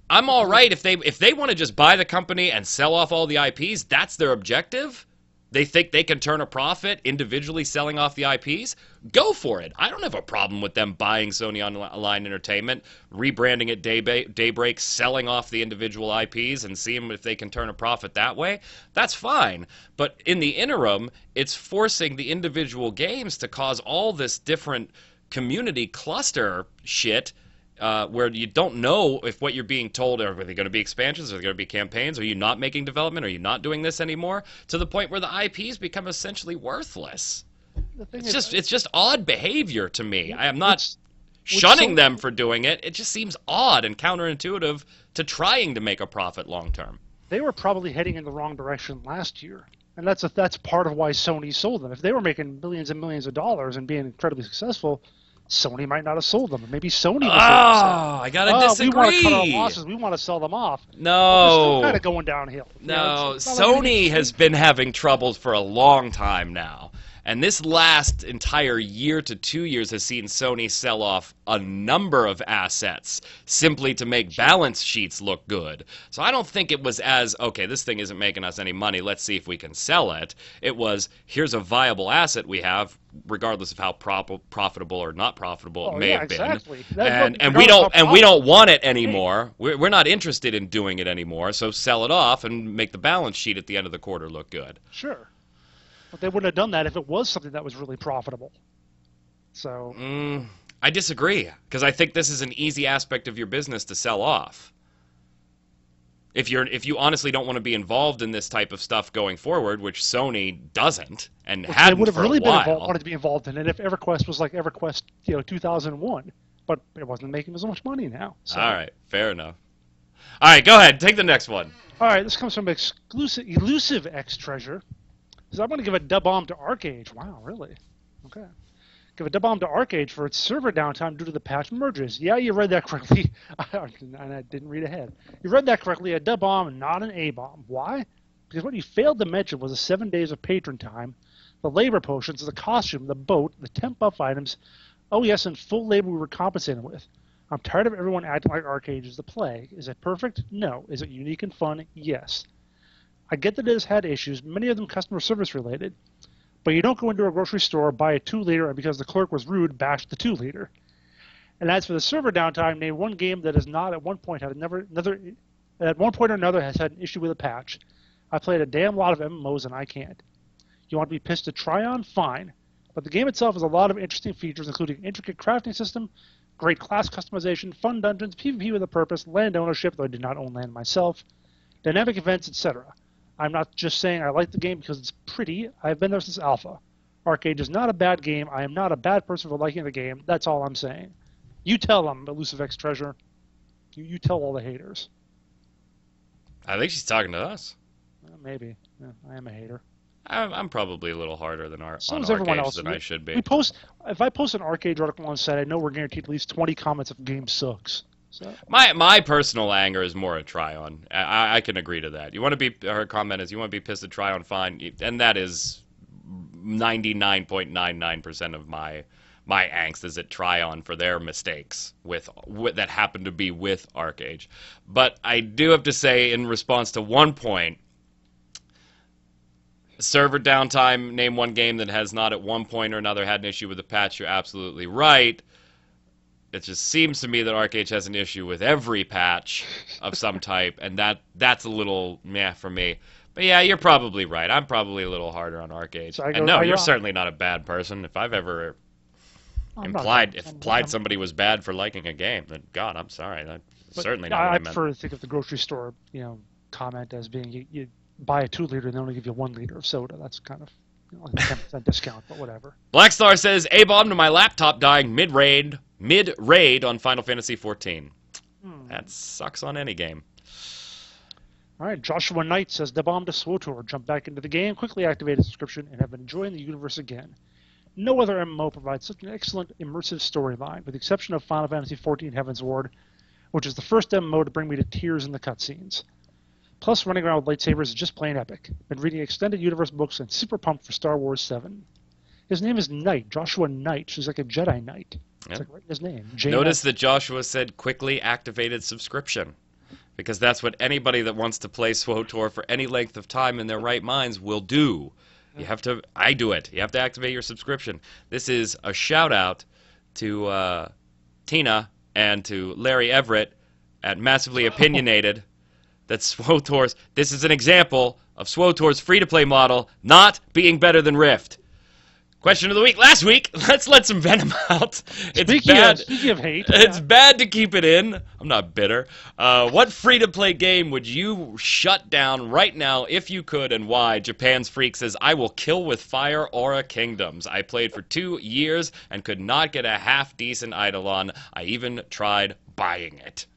I'm all right if they want to just buy the company and sell off all the IPs, that's their objective? They think they can turn a profit individually selling off the IPs? Go for it. I don't have a problem with them buying Sony Online Entertainment, rebranding it Daybreak, selling off the individual IPs and seeing if they can turn a profit that way. That's fine. But in the interim, it's forcing the individual games to cause all this different community cluster shit where you don't know if what you're being told, are they going to be expansions, are they going to be campaigns, are you not making development, are you not doing this anymore, to the point where the IPs become essentially worthless. It's just odd behavior to me. I am not shunning them for doing it. It just seems odd and counterintuitive to trying to make a profit long term. They were probably heading in the wrong direction last year, and that's part of why Sony sold them. If they were making millions and millions of dollars and being incredibly successful, Sony might not have sold them. Maybe Sony was I gotta disagree. We want to cut our losses. We want to sell them off. No, kind of going downhill. No, Sony has been having troubles for a long time now, and this last entire year to 2 years has seen Sony sell off a number of assets simply to make balance sheets look good. So I don't think it was as, okay, this thing isn't making us any money, let's see if we can sell it. It was, here's a viable asset we have, regardless of how profitable or not profitable it may have been, and we don't want it anymore. We're not interested in doing it anymore. So sell it off and make the balance sheet at the end of the quarter look good. Sure, but they wouldn't have done that if it was something that was really profitable. So I disagree, because I think this is an easy aspect of your business to sell off. If you honestly don't want to be involved in this type of stuff going forward, which Sony doesn't and hadn't for a while, they would have really wanted to be involved in it if EverQuest was like EverQuest, you know, 2001, but it wasn't making as much money now. So. All right, fair enough. All right, go ahead, take the next one. All right, this comes from Elusive X Treasure. So I'm going to give a dub bomb to ArcheAge. Wow, really? Okay. Give a dub bomb to ArcheAge for its server downtime due to the patch merges. Yeah, you read that correctly. And I didn't read ahead. You read that correctly. A dub bomb, not an A bomb. Why? Because what you failed to mention was the 7 days of patron time, the labor potions, the costume, the boat, the temp buff items. Oh yes, and full labor we were compensated with. I'm tired of everyone acting like ArcheAge is the plague. Is it perfect? No. Is it unique and fun? Yes. I get that it has had issues, many of them customer service related, but you don't go into a grocery store, buy a 2-liter, and because the clerk was rude, bash the 2-liter. And as for the server downtime, name one game that has not at one point had at one point or another has had an issue with a patch. I played a damn lot of MMOs and I can't. You want to be pissed at Trion? Fine. But the game itself has a lot of interesting features, including an intricate crafting system, great class customization, fun dungeons, PvP with a purpose, land ownership, though I do not own land myself, dynamic events, etc. I'm not just saying I like the game because it's pretty. I've been there since alpha. ArcheAge is not a bad game. I am not a bad person for liking the game. That's all I'm saying. You tell them, Elusive X Treasure. You tell all the haters. I think she's talking to us. Maybe. Yeah, I am a hater. I'm probably a little harder than I should be. If I post an ArcheAge article on site, I know we're guaranteed at least 20 comments if the game sucks. So. My personal anger is more a Trion. I can agree to that. You want to be her comment is you want to be pissed at Trion, fine, and that is 99.99% of my angst is at Trion for their mistakes with that happened to be with ArcheAge. But I do have to say in response to one point. Server downtime, name one game that has not at one point or another had an issue with the patch. You're absolutely right. It just seems to me that ArcheAge has an issue with every patch of some type, and that's a little meh for me. But yeah, you're probably right. I'm probably a little harder on ArcheAge. So and no, you're certainly not a bad person. If I've ever implied somebody was bad for liking a game, then God, I'm sorry. That's certainly not what I meant. I prefer to think of the grocery store, comment as being you buy a 2-liter and they only give you 1 liter of soda. That's kind of like a 10% discount, but whatever. Blackstar says, A bomb to my laptop dying mid raid on Final Fantasy XIV. That sucks on any game. All right, Joshua Knight says, the bomb to SWTOR. Jump back into the game, quickly activate a subscription, and have been enjoying the universe again. No other MMO provides such an excellent immersive storyline, with the exception of Final Fantasy XIV Heaven's Ward, which is the first MMO to bring me to tears in the cutscenes. Plus, running around with lightsabers is just plain epic. Been reading extended universe books and super pumped for Star Wars 7. His name is Knight, Joshua Knight. She's like a Jedi Knight. It's like right in his name. Notice that Joshua said quickly activated subscription, because that's what anybody that wants to play SWTOR for any length of time in their right minds will do. You have to. I do it. You have to activate your subscription. This is a shout out to Tina and to Larry Everett at Massively Opinionated. That's SWTOR's. This is an example of SWTOR's free-to-play model not being better than Rift. Question of the week. Last week, let's let some venom out. Speaking of hate. It's bad to keep it in. I'm not bitter. What free-to-play game would you shut down right now if you could, and why? Japan's Freak says, I will kill with fire Aura Kingdoms. I played for 2 years and could not get a half-decent Eidolon. I even tried buying it.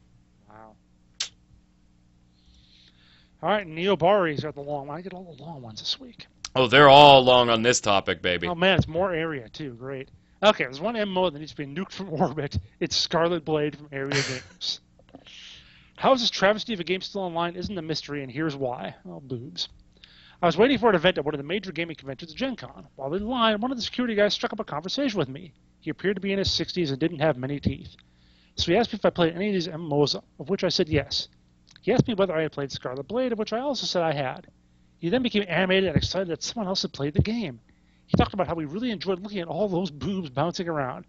All right, Neobari's got the long one. I get all the long ones this week. Oh, they're all long on this topic, baby. Oh, man, it's more area, too. Great. Okay, there's one MMO that needs to be nuked from orbit. It's Scarlet Blade from Area Games. How is this travesty of a game still online isn't a mystery, and here's why. Oh, boobs. I was waiting for an event at one of the major gaming conventions at Gen Con. While in line, one of the security guys struck up a conversation with me. He appeared to be in his 60s and didn't have many teeth. So he asked me if I played any of these MMOs, of which I said yes. He asked me whether I had played Scarlet Blade, of which I also said I had. He then became animated and excited that someone else had played the game. He talked about how we really enjoyed looking at all those boobs bouncing around.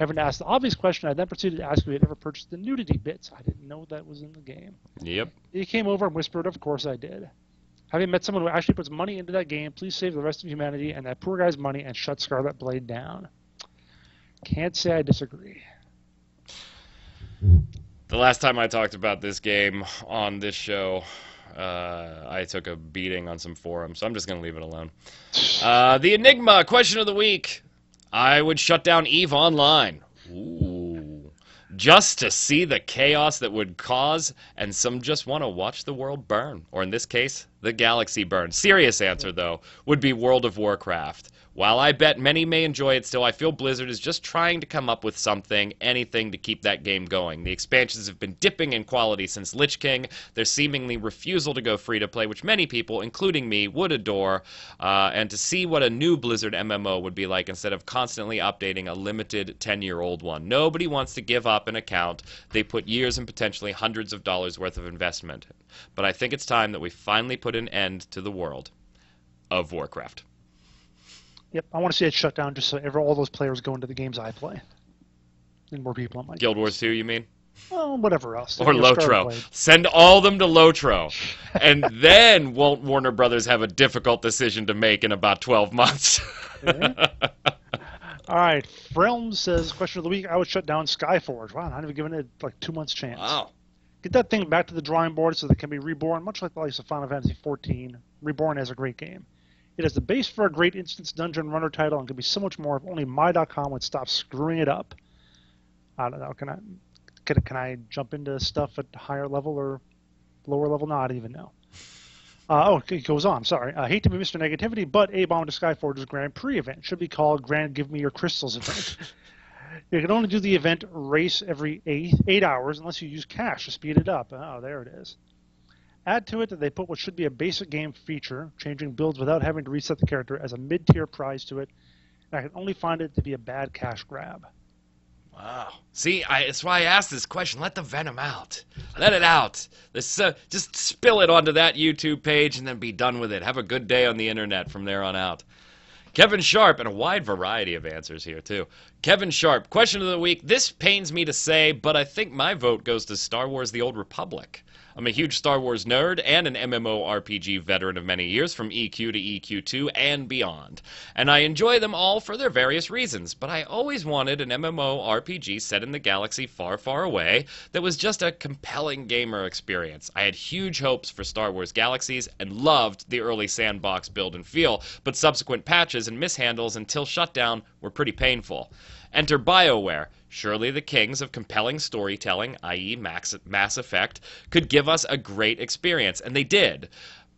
Having asked the obvious question, I then proceeded to ask if we had ever purchased the nudity bits. I didn't know that was in the game. Yep. He came over and whispered, of course I did. Having met someone who actually puts money into that game, please save the rest of humanity and that poor guy's money and shut Scarlet Blade down. Can't say I disagree. The last time I talked about this game on this show, I took a beating on some forums, so I'm just going to leave it alone. The Enigma question of the week. I would shut down EVE Online. Ooh. Just to see the chaos that would cause, and some just want to watch the world burn. Or in this case, the galaxy burn. Serious answer, though, would be World of Warcraft. While I bet many may enjoy it still, I feel Blizzard is just trying to come up with something, anything to keep that game going. The expansions have been dipping in quality since Lich King, their seemingly refusal to go free-to-play, which many people, including me, would adore, and to see what a new Blizzard MMO would be like instead of constantly updating a limited 10-year-old one. Nobody wants to give up an account. They put years and potentially hundreds of dollars worth of investment. But I think it's time that we finally put an end to the world of Warcraft. Yep, I want to see it shut down just so all those players go into the games I play. And more people on my Guild Wars 2, you mean? Well, whatever else. Or Lotro. Send all them to Lotro. And then won't Warner Brothers have a difficult decision to make in about 12 months? Yeah. All right, Frelm says, question of the week, I would shut down Skyforge. Wow, not even giving it like 2 months chance. Wow. Get that thing back to the drawing board so that it can be reborn, much like the likes of Final Fantasy XIV. Reborn is a great game. It is the base for a great instance dungeon runner title and could be so much more if only my.com would stop screwing it up. I don't know. Can I jump into stuff at higher level or lower level? No, I don't even know. Oh, it goes on. Sorry. I hate to be Mr. Negativity, but A Bomb to Skyforge's Grand Prix event should be called Grand Give Me Your Crystals event. You can only do the event race every eight hours unless you use cash to speed it up. Oh, there it is. Add to it that they put what should be a basic game feature, changing builds without having to reset the character, as a mid-tier prize to it, and I can only find it to be a bad cash grab. Wow. See, that's why I asked this question. Let the venom out. Let it out. This, just spill it onto that YouTube page and then be done with it. Have a good day on the internet from there on out. Kevin Sharp, and a wide variety of answers here, too. Kevin Sharp, question of the week. This pains me to say, but I think my vote goes to Star Wars The Old Republic. I'm a huge Star Wars nerd and an MMORPG veteran of many years, from EQ to EQ2 and beyond. And I enjoy them all for their various reasons, but I always wanted an MMORPG set in the galaxy far, far away that was just a compelling gamer experience. I had huge hopes for Star Wars Galaxies and loved the early sandbox build and feel, but subsequent patches and mishandles until shutdown were pretty painful. Enter BioWare. Surely the kings of compelling storytelling, i.e. Mass Effect, could give us a great experience, and they did.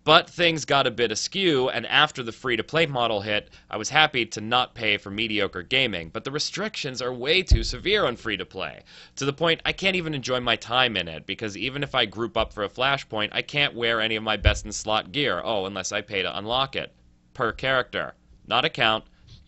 But things got a bit askew, and after the free-to-play model hit, I was happy to not pay for mediocre gaming, but the restrictions are way too severe on free-to-play, to the point I can't even enjoy my time in it, because even if I group up for a flashpoint, I can't wear any of my best-in-slot gear, oh, unless I pay to unlock it, per character, not account,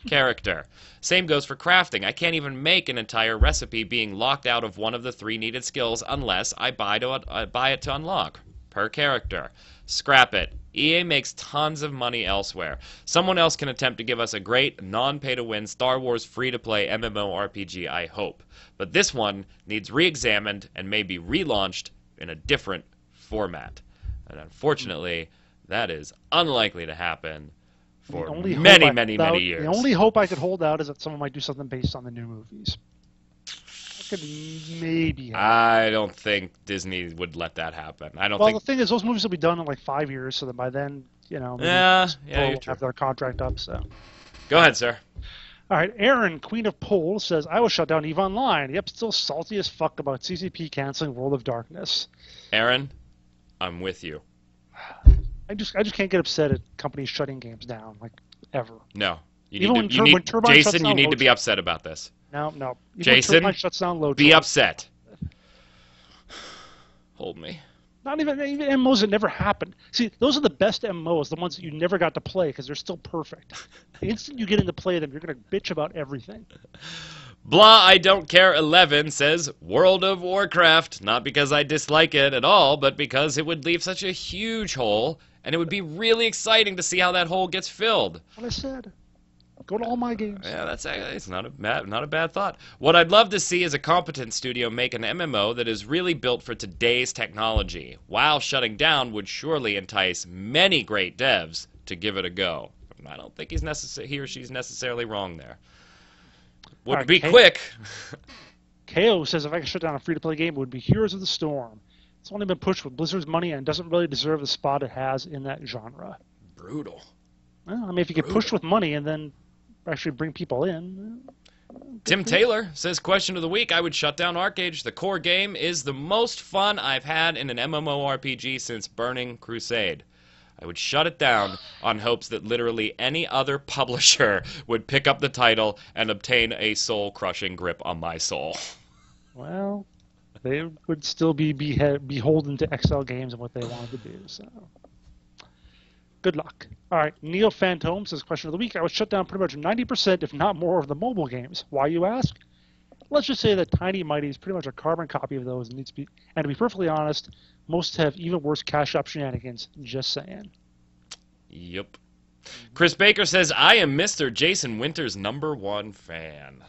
character. Same goes for crafting. I can't even make an entire recipe being locked out of one of the 3 needed skills unless I buy it to unlock, per character. Scrap it. EA makes tons of money elsewhere. Someone else can attempt to give us a great, non-pay-to-win Star Wars free-to-play MMORPG, I hope. But this one needs re-examined and may be relaunched in a different format. And unfortunately, that is unlikely to happen for many years. The only hope I could hold out is that someone might do something based on the new movies. That could maybe happen. I don't think Disney would let that happen. I don't think... Well, the thing is, those movies will be done in like 5 years, so that by then, you know, maybe people will have their contract up, so... Go ahead, sir. All right, Aaron, Queen of Pole, says, I will shut down EVE Online. Yep, still salty as fuck about CCP canceling World of Darkness. Aaron, I'm with you. I just can't get upset at companies shutting games down, like, ever. No. Jason, you need to be upset about this. No. Jason, be upset. Hold me. Not even MMOs that never happened. See, those are the best MMOs, the ones that you never got to play because they're still perfect. The instant you get into play them, you're going to bitch about everything. Blah, I don't care 11 says, World of Warcraft, not because I dislike it at all, but because it would leave such a huge hole, and it would be really exciting to see how that hole gets filled. What I said. Go to all my games. Yeah, it's not a bad thought. What I'd love to see is a competent studio make an MMO that is really built for today's technology. While shutting down would surely entice many great devs to give it a go. I don't think he or she's necessarily wrong there. Would right, be quick. KO says if I could shut down a free-to-play game, it would be Heroes of the Storm. It's only been pushed with Blizzard's money and doesn't really deserve the spot it has in that genre. Brutal. Well, I mean, if you get pushed with money and then actually bring people in... Tim Taylor says, question of the week, I would shut down ArcheAge. The core game is the most fun I've had in an MMORPG since Burning Crusade. I would shut it down on hopes that literally any other publisher would pick up the title and obtain a soul-crushing grip on my soul. Well, they would still be beholden to XL Games and what they wanted to do, so... Good luck. All right, Neil Phantom says, question of the week, I would shut down pretty much 90%, if not more, of the mobile games. Why, you ask? Let's just say that Tiny Mighty is pretty much a carbon copy of those, and needs to be, and to be perfectly honest, most have even worse cash up shenanigans, just saying. Yep. Chris Baker says, I am Mr. Jason Winter's #1 fan.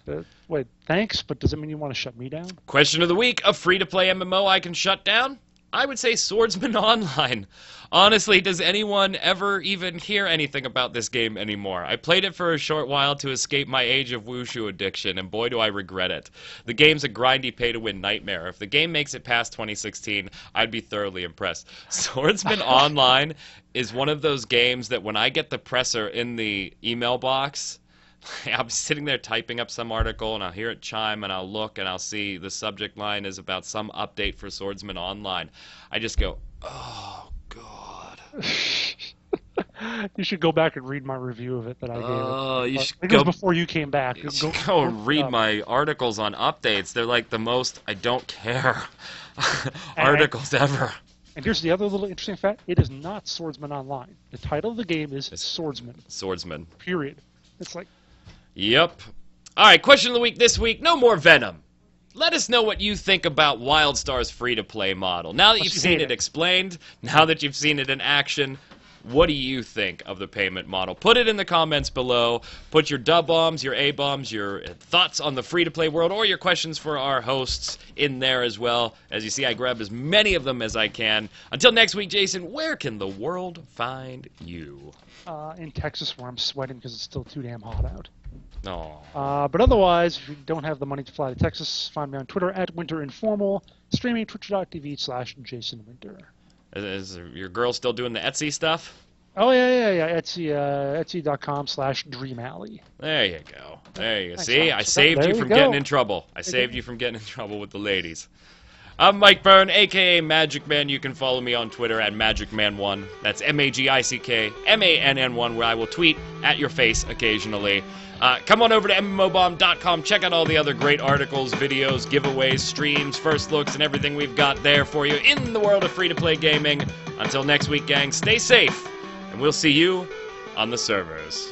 Wait, thanks, but does it mean you want to shut me down? Question of the week, a free-to-play MMO I can shut down? I would say Swordsman Online. Honestly, does anyone ever even hear anything about this game anymore? I played it for a short while to escape my Age of Wushu addiction, and boy do I regret it. The game's a grindy pay-to-win nightmare. If the game makes it past 2016, I'd be thoroughly impressed. Swordsman Online is one of those games that when I get the presser in the email box, I'm sitting there typing up some article, and I'll hear it chime, and I'll look, and I'll see the subject line is about some update for Swordsman Online. I just go, oh, God. You should go back and read my review of it that I gave. Oh, you should go before you came back. You should go and read my articles on updates. They're like the most I don't care articles ever. And here's the other little interesting fact. It is not Swordsman Online. The title of the game is Swordsman. Swordsman. Period. It's like... Yep. All right, question of the week this week, no more Venom. Let us know what you think about WildStar's free-to-play model. Now that you've seen it explained, now that you've seen it in action, what do you think of the payment model? Put it in the comments below. Put your D-bombs, your A-bombs, your thoughts on the free-to-play world, or your questions for our hosts in there as well. As you see, I grab as many of them as I can. Until next week, Jason, where can the world find you? In Texas, where I'm sweating because it's still too damn hot out. No. But otherwise, if you don't have the money to fly to Texas, find me on Twitter at WinterInformal, streaming twitch.tv/JasonWinter. Is your girl still doing the Etsy stuff? Oh, yeah. Etsy, Etsy.com/DreamAlley. There you go. There you go. Nice. See, I saved you from getting in trouble. I saved you from getting in trouble with the ladies. I'm Mike Byrne, a.k.a. Magic Man. You can follow me on Twitter at MagicMan1. That's MagicMann1, where I will tweet at your face occasionally. Come on over to MMOBomb.com. Check out all the other great articles, videos, giveaways, streams, first looks, and everything we've got there for you in the world of free-to-play gaming. Until next week, gang, stay safe, and we'll see you on the servers.